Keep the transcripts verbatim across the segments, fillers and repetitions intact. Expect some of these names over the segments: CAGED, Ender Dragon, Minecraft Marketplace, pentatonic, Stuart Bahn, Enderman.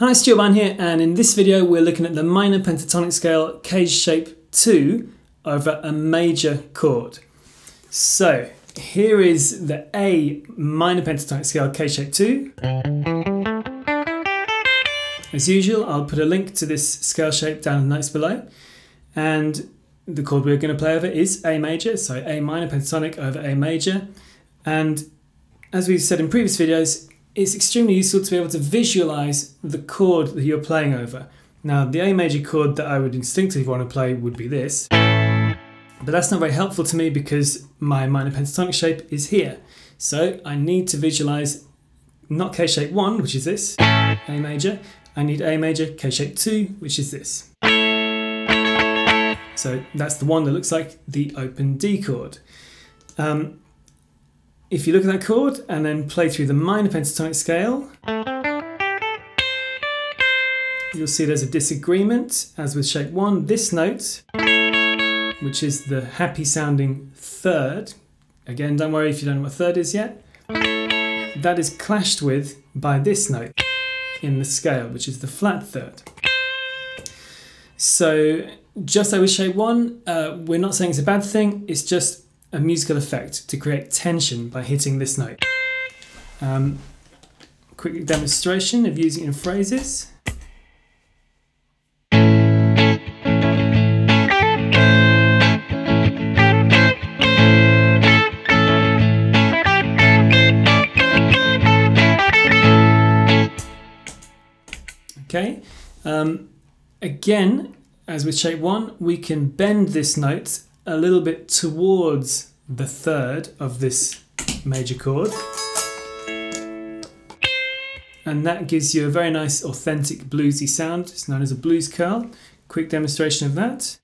Hi, Stuart Bahn here, and in this video we're looking at the minor pentatonic scale Caged shape two over a major chord. So here is the A minor pentatonic scale Caged shape two. As usual, I'll put a link to this scale shape down in the notes below, and the chord we're going to play over is A major, so A minor pentatonic over A major. And as we've said in previous videos, it's extremely useful to be able to visualize the chord that you're playing over. Now, the A major chord that I would instinctively want to play would be this, but that's not very helpful to me because my minor pentatonic shape is here. So I need to visualize not Caged shape one, which is this, A major. I need A major, Caged shape two, which is this. So that's the one that looks like the open D chord. Um, If you look at that chord and then play through the minor pentatonic scale, you'll see there's a disagreement, as with shape one. This note, which is the happy sounding third, again, don't worry if you don't know what third is yet, that is clashed with by this note in the scale, which is the flat third. So just like with shape one, uh, we're not saying it's a bad thing, it's just a musical effect to create tension by hitting this note. Um, quick demonstration of using it in phrases. Okay, um, again, as with shape one, we can bend this note a little bit towards the third of this major chord, and that gives you a very nice authentic bluesy sound. It's known as a blues curl. Quick demonstration of that.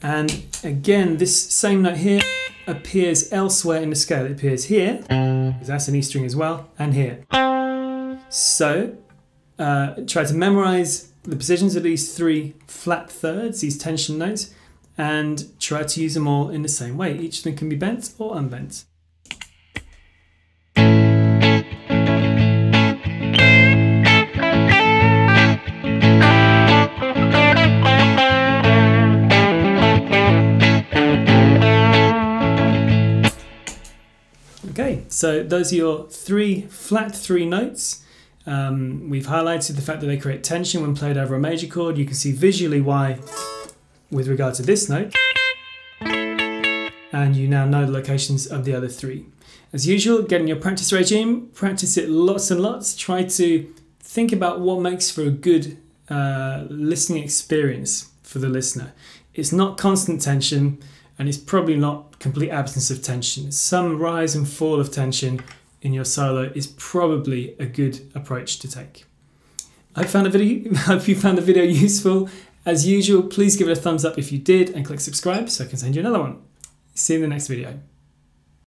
And again, this same note here appears elsewhere in the scale. It appears here, because that's an E string as well, and here. So uh, try to memorize the positions of these three flat thirds, these tension notes, and try to use them all in the same way. Each of them can be bent or unbent. Okay, so those are your three flat three notes. Um, we've highlighted the fact that they create tension when played over a major chord. You can see visually why with regard to this note. And you now know the locations of the other three. As usual, get in your practice regime, practice it lots and lots. Try to think about what makes for a good uh, listening experience for the listener. It's not constant tension, and it's probably not complete absence of tension. Some rise and fall of tension in your solo is probably a good approach to take. I found a video, I hope you found the video useful. As usual, please give it a thumbs up if you did, and click subscribe so I can send you another one. See you in the next video.